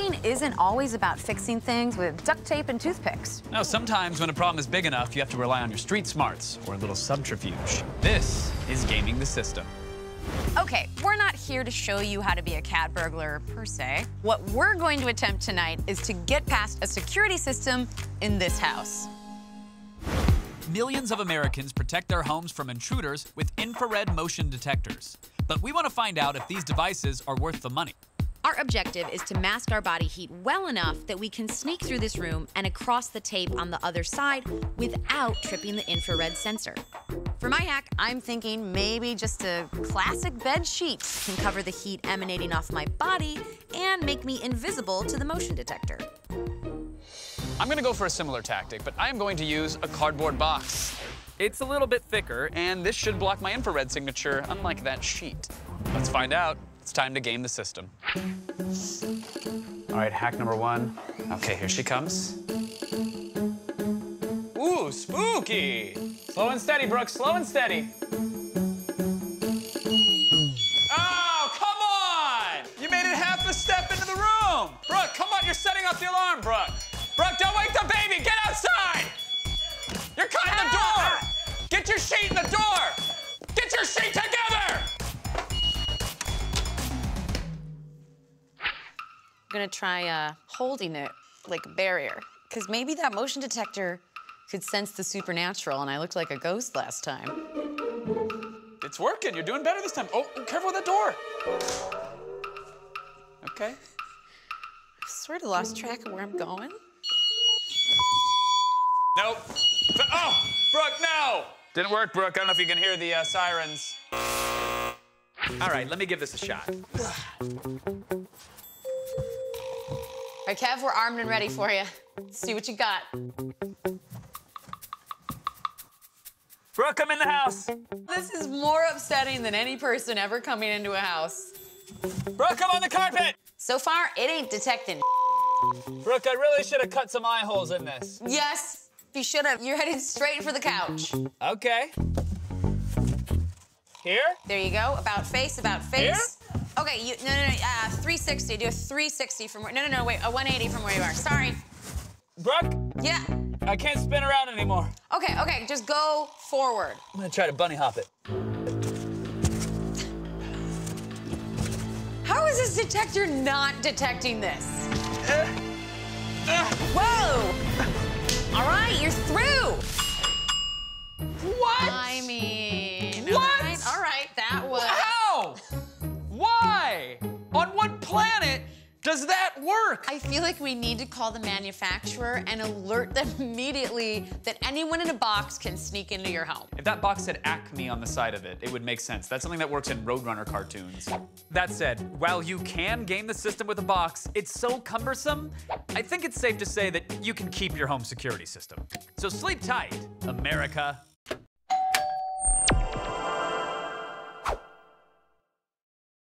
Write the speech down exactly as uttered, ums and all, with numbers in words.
Unpacking isn't always about fixing things with duct tape and toothpicks. No, sometimes when a problem is big enough, you have to rely on your street smarts or a little subterfuge. This is Gaming the System. Okay, we're not here to show you how to be a cat burglar, per se. What we're going to attempt tonight is to get past a security system in this house. Millions of Americans protect their homes from intruders with infrared motion detectors. But we want to find out if these devices are worth the money. Our objective is to mask our body heat well enough that we can sneak through this room and across the tape on the other side without tripping the infrared sensor. For my hack, I'm thinking maybe just a classic bed sheet can cover the heat emanating off my body and make me invisible to the motion detector. I'm going to go for a similar tactic, but I'm going to use a cardboard box. It's a little bit thicker, and this should block my infrared signature, unlike that sheet. Let's find out. It's time to game the system. All right, hack number one. OK, here she comes. Ooh, spooky! Slow and steady, Brooke, slow and steady. Oh, come on! You made it half a step into the room! Brooke, come on, you're setting off the alarm, Brooke! Brooke, don't wake the baby! Get outside! You're cutting the door! Get your sheet in the door! Get your sheet together! I'm gonna try uh, holding it like a barrier, because maybe that motion detector could sense the supernatural, and I looked like a ghost last time. It's working. You're doing better this time. Oh, careful with that door. Okay. I've sort of lost track of where I'm going. Nope. Oh, Brooke, no! Didn't work, Brooke. I don't know if you can hear the uh, sirens. All right, let me give this a shot. All right, Kev, we're armed and ready for you. Let's see what you got. Brooke, I'm in the house. This is more upsetting than any person ever coming into a house. Brooke, I'm on the carpet. So far, it ain't detecting. Brooke, I really should have cut some eye holes in this. Yes. You should have. You're headed straight for the couch. Okay. Here? There you go. About face, about face. Here? Okay, you, no, no, no, uh, three sixty. Do a three sixty from where, no, no, no, wait, a one eighty from where you are. Sorry. Brooke? Yeah? I can't spin around anymore. Okay, okay, just go forward. I'm gonna try to bunny hop it. How is this detector not detecting this? Uh, uh, Whoa! All right, you're through. What? I mean... What? All right, all right that was... How? Why? On what planet does that work? I feel like we need to call the manufacturer and alert them immediately that anyone in a box can sneak into your home. If that box said Acme on the side of it, it would make sense. That's something that works in Roadrunner cartoons. That said, while you can game the system with a box, it's so cumbersome, I think it's safe to say that you can keep your home security system. So sleep tight, America.